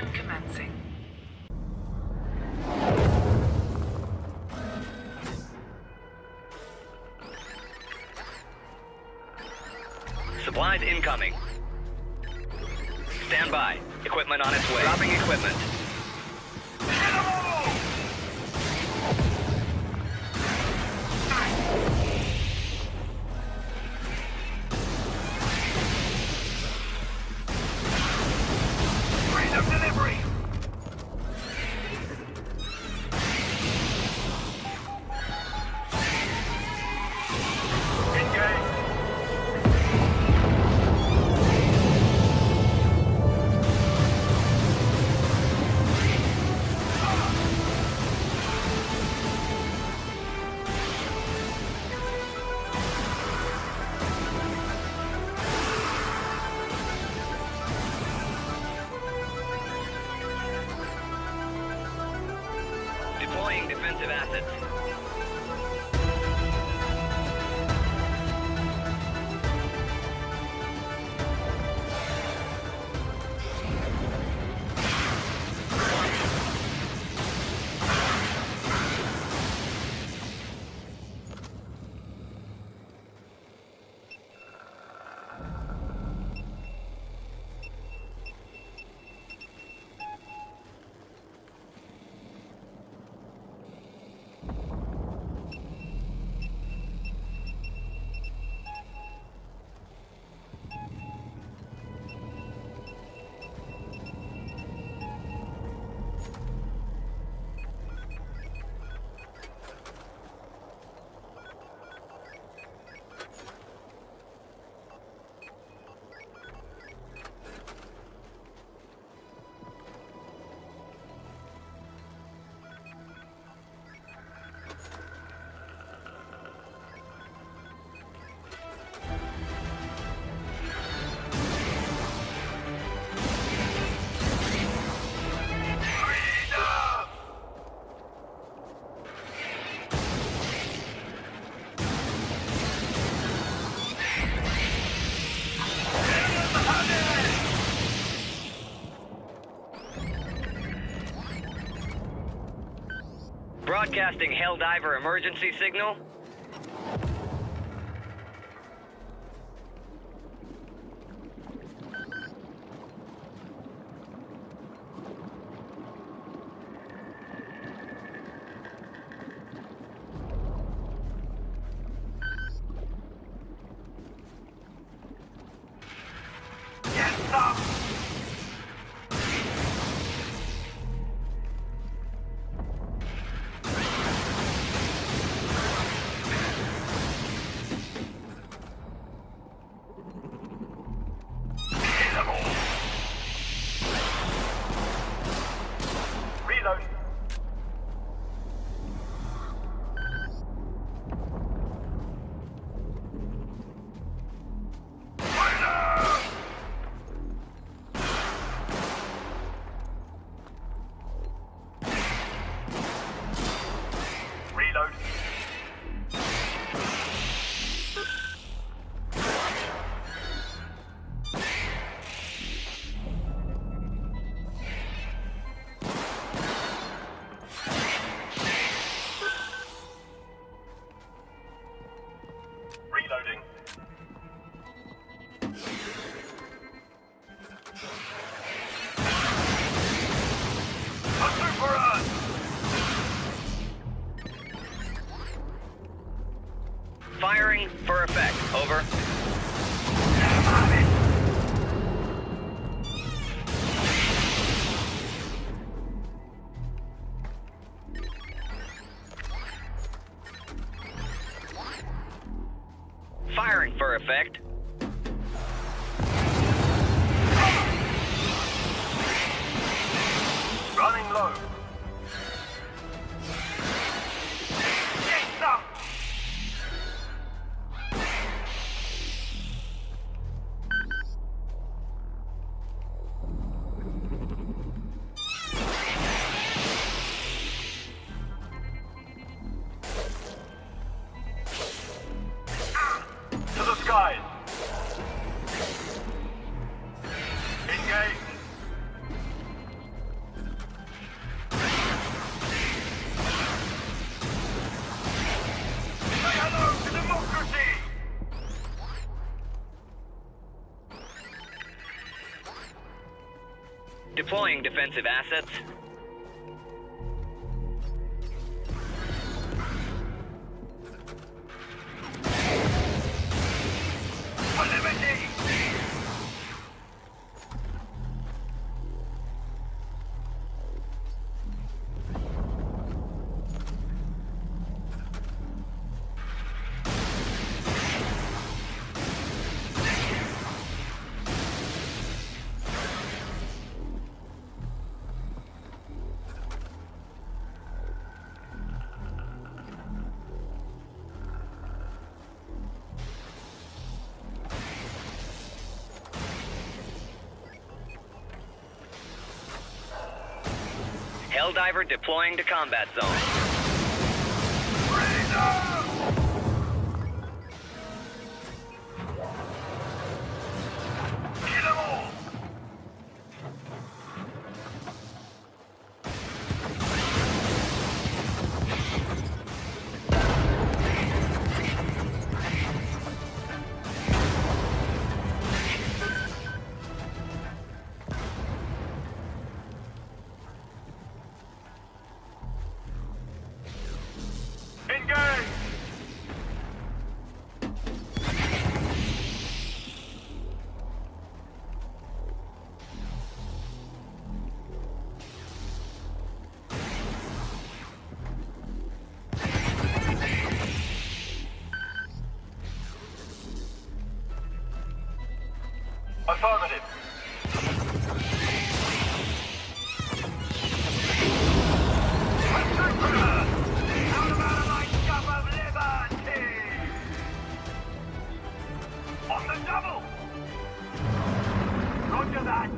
Ignition commencing. Supplies incoming. Stand by. Equipment on its way. Dropping equipment. Deploying defensive assets. Broadcasting Helldiver emergency signal. Firing for effect. Over. Firing for effect. Running low. Engage. Deploying defensive assets. Helldiver deploying to combat zone. Kill them all. Affirmative. On the double. Roger that.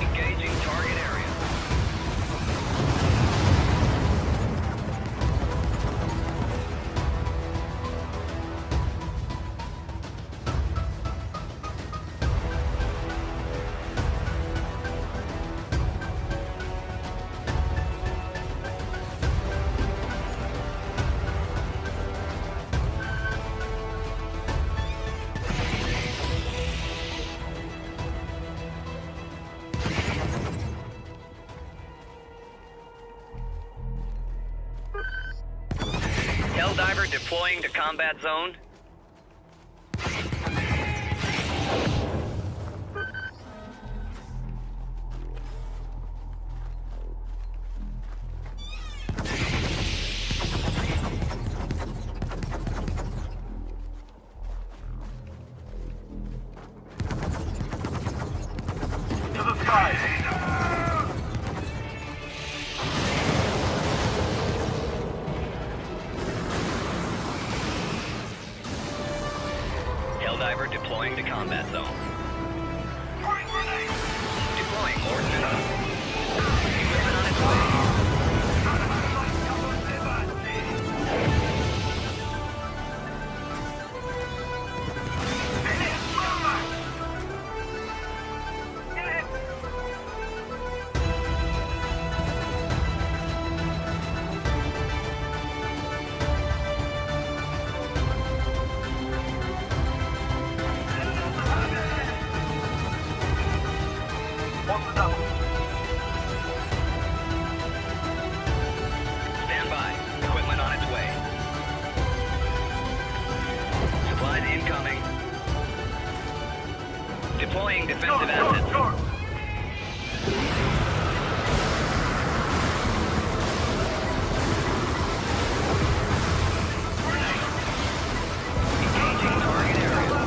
Engaging target area. Helldiver deploying to combat zone. To the sky. Diver deploying to combat zone. Deploying ordnance. Equipment on its way. Incoming. Deploying defensive assets. Engaging target area.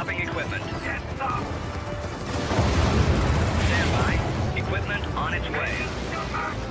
Dropping equipment. Heads up! Stand by. Equipment on its way.